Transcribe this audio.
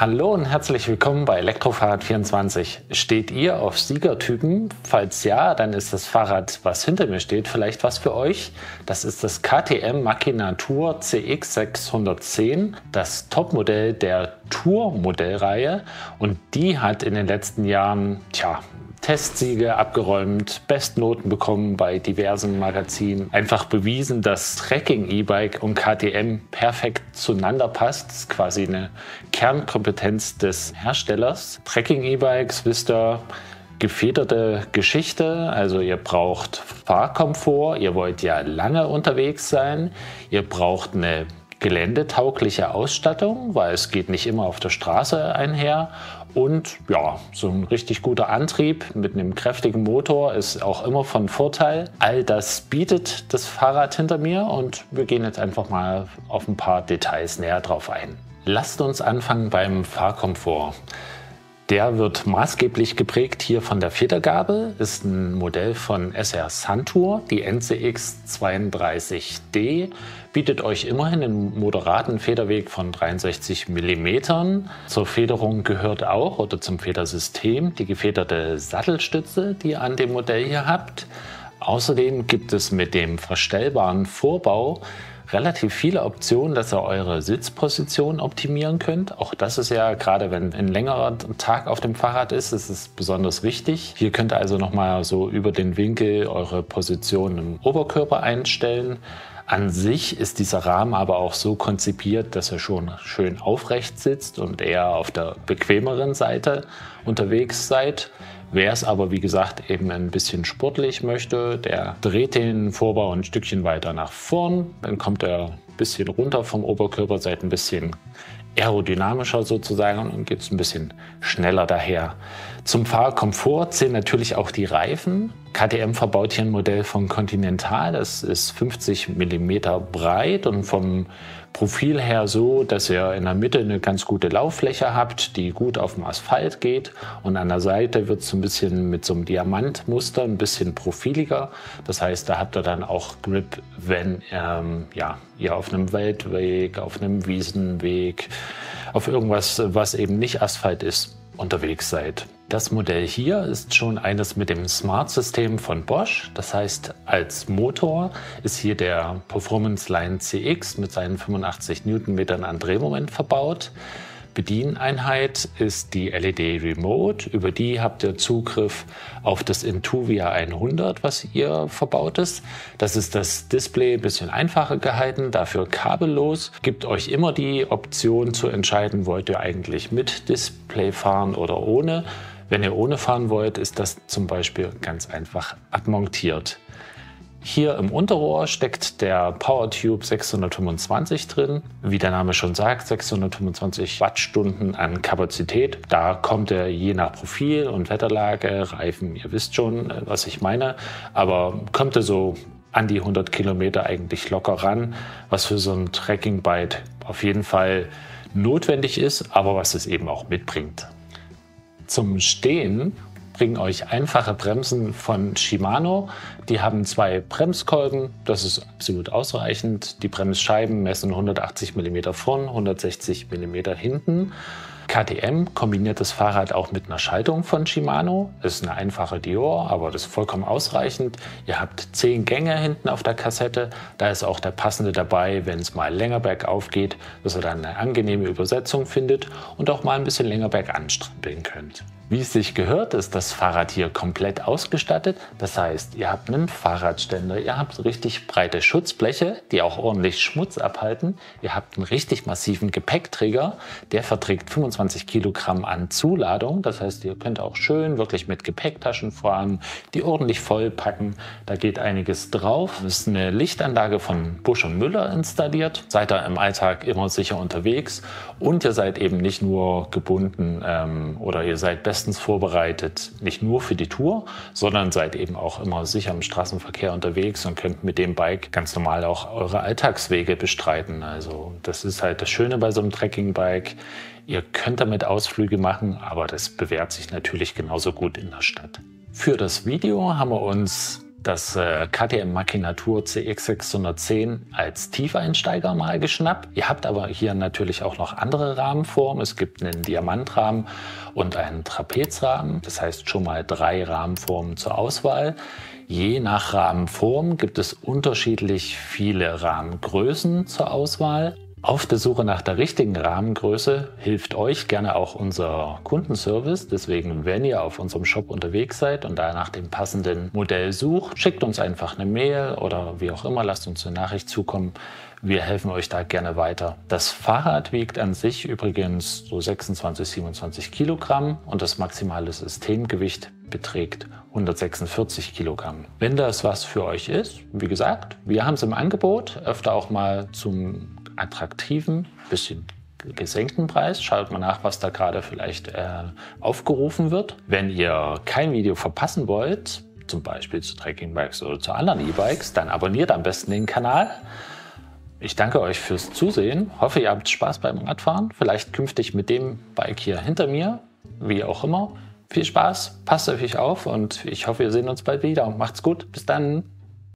Hallo und herzlich willkommen bei Elektrofahrrad24. Steht ihr auf Siegertypen? Falls ja, dann ist das Fahrrad, was hinter mir steht, vielleicht was für euch. Das ist das KTM Macina Tour CX610, das Topmodell der Tour-Modellreihe, und die hat in den letzten Jahren, Testsiege abgeräumt, Bestnoten bekommen bei diversen Magazinen. Einfach bewiesen, dass Trekking-E-Bike und KTM perfekt zueinander passt. Das ist quasi eine Kernkompetenz des Herstellers. Trekking-E-Bikes, wisst ihr, gefederte Geschichte, also ihr braucht Fahrkomfort, ihr wollt ja lange unterwegs sein, ihr braucht eine geländetaugliche Ausstattung, weil es geht nicht immer auf der Straße einher. Und ja, so ein richtig guter Antrieb mit einem kräftigen Motor ist auch immer von Vorteil. All das bietet das Fahrrad hinter mir und wir gehen jetzt einfach mal auf ein paar Details näher drauf ein. Lasst uns anfangen beim Fahrkomfort. Der wird maßgeblich geprägt hier von der Federgabel, ist ein Modell von SR-Suntour, die NCX 32D, bietet euch immerhin einen moderaten Federweg von 63 mm. Zur Federung gehört auch, oder zum Federsystem, die gefederte Sattelstütze, die ihr an dem Modell hier habt. Außerdem gibt es mit dem verstellbaren Vorbau relativ viele Optionen, dass ihr eure Sitzposition optimieren könnt. Auch das ist ja, gerade wenn ein längerer Tag auf dem Fahrrad ist, ist es besonders wichtig. Hier könnt ihr also nochmal so über den Winkel eure Position im Oberkörper einstellen. An sich ist dieser Rahmen aber auch so konzipiert, dass er schon schön aufrecht sitzt und eher auf der bequemeren Seite unterwegs seid. Wer es aber, wie gesagt, eben ein bisschen sportlich möchte, der dreht den Vorbau ein Stückchen weiter nach vorn. Dann kommt er ein bisschen runter vom Oberkörper, seid ein bisschen aerodynamischer sozusagen und geht es ein bisschen schneller daher. Zum Fahrkomfort zählen natürlich auch die Reifen. KTM verbaut hier ein Modell von Continental, das ist 50 mm breit und vom Profil her so, dass ihr in der Mitte eine ganz gute Lauffläche habt, die gut auf dem Asphalt geht, und an der Seite wird es ein bisschen mit so einem Diamantmuster ein bisschen profiliger. Das heißt, da habt ihr dann auch Grip, wenn ihr auf einem Waldweg, auf einem Wiesenweg, auf irgendwas, was eben nicht Asphalt ist, unterwegs seid. Das Modell hier ist schon eines mit dem Smart-System von Bosch. Das heißt, als Motor ist hier der Performance Line CX mit seinen 85 Newtonmetern an Drehmoment verbaut. Bedieneinheit ist die LED Remote. Über die habt ihr Zugriff auf das Intuvia 100, was hier verbaut ist. Das ist das Display, ein bisschen einfacher gehalten, dafür kabellos. Gibt euch immer die Option zu entscheiden, wollt ihr eigentlich mit Display fahren oder ohne. Wenn ihr ohne fahren wollt, ist das zum Beispiel ganz einfach abmontiert. Hier im Unterrohr steckt der PowerTube 625 drin. Wie der Name schon sagt, 625 Wattstunden an Kapazität. Da kommt er je nach Profil und Wetterlage, Reifen, ihr wisst schon, was ich meine, aber kommt er so an die 100 Kilometer eigentlich locker ran, was für so ein Trekking-Bike auf jeden Fall notwendig ist, aber was es eben auch mitbringt. Zum Stehen bringen euch einfache Bremsen von Shimano. Die haben zwei Bremskolben, das ist absolut ausreichend. Die Bremsscheiben messen 180 mm vorn, 160 mm hinten. KTM kombiniert das Fahrrad auch mit einer Schaltung von Shimano. Das ist eine einfache Dior, aber das ist vollkommen ausreichend. Ihr habt 10 Gänge hinten auf der Kassette. Da ist auch der passende dabei, wenn es mal länger bergauf geht, dass ihr dann eine angenehme Übersetzung findet und auch mal ein bisschen länger bergan strampeln könnt. Wie es sich gehört, ist das Fahrrad hier komplett ausgestattet. Das heißt, ihr habt einen Fahrradständer, ihr habt richtig breite Schutzbleche, die auch ordentlich Schmutz abhalten. Ihr habt einen richtig massiven Gepäckträger, der verträgt 25 Kilogramm an Zuladung. Das heißt, ihr könnt auch schön wirklich mit Gepäcktaschen fahren, die ordentlich voll packen. Da geht einiges drauf. Es ist eine Lichtanlage von Busch und Müller installiert. Seid ihr im Alltag immer sicher unterwegs und ihr seid eben nicht nur gebunden oder ihr seid besser vorbereitet, nicht nur für die Tour, sondern seid eben auch immer sicher im Straßenverkehr unterwegs und könnt mit dem Bike ganz normal auch eure Alltagswege bestreiten. Also das ist halt das Schöne bei so einem Trekking-Bike. Ihr könnt damit Ausflüge machen, aber das bewährt sich natürlich genauso gut in der Stadt. Für das Video haben wir uns das KTM Macina Tour CX610 als Tiefeinsteiger mal geschnappt. Ihr habt aber hier natürlich auch noch andere Rahmenformen. Es gibt einen Diamantrahmen und einen Trapezrahmen. Das heißt schon mal 3 Rahmenformen zur Auswahl. Je nach Rahmenform gibt es unterschiedlich viele Rahmengrößen zur Auswahl. Auf der Suche nach der richtigen Rahmengröße hilft euch gerne auch unser Kundenservice. Deswegen, wenn ihr auf unserem Shop unterwegs seid und da nach dem passenden Modell sucht, schickt uns einfach eine Mail oder wie auch immer, lasst uns eine Nachricht zukommen. Wir helfen euch da gerne weiter. Das Fahrrad wiegt an sich übrigens so 26, 27 Kilogramm und das maximale Systemgewicht beträgt 146 Kilogramm. Wenn das was für euch ist, wie gesagt, wir haben es im Angebot, öfter auch mal zum attraktiven, bisschen gesenkten Preis. Schaut mal nach, was da gerade vielleicht aufgerufen wird. Wenn ihr kein Video verpassen wollt, zum Beispiel zu Trekkingbikes oder zu anderen E-Bikes, dann abonniert am besten den Kanal. Ich danke euch fürs Zusehen. Hoffe, ihr habt Spaß beim Radfahren. Vielleicht künftig mit dem Bike hier hinter mir, wie auch immer. Viel Spaß, passt auf euch auf und ich hoffe, wir sehen uns bald wieder. Macht's gut, bis dann.